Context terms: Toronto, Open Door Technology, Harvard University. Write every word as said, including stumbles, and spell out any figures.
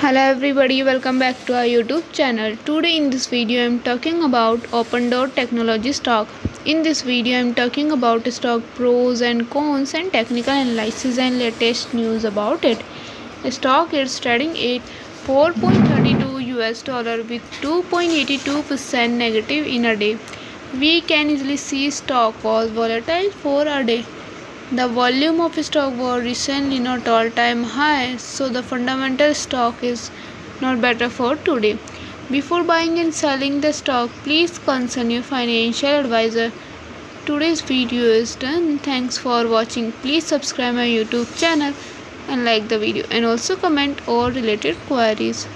Hello everybody, welcome back to our YouTube channel. Today in this video I am talking about Open Door Technology stock. In this video I am talking about stock pros and cons and technical analysis and latest news about it. The stock is trading at four point three two U S dollar with two point eight two percent negative in a day. We can easily see stock was volatile for a day. The volume of stock was recently not all-time high, so the fundamental stock is not better for today. Before buying and selling the stock, please consult your financial advisor. Today's video is done. Thanks for watching. Please subscribe my YouTube channel and like the video and also comment all related queries.